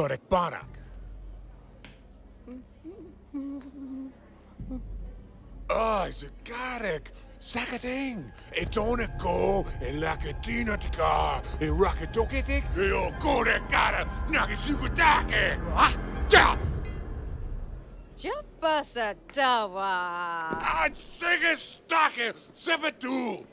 Torek Barak. Ah, Zagarek, Sakading, Etonako, Elakatinatka, Erakatokitik, Eokorekara, Nagasukatake, Jump! Jump us a dawa! I'd sing a stocking, Zippadoo!